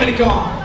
many gone?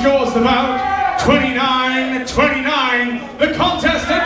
scores them out. 29-29. The contest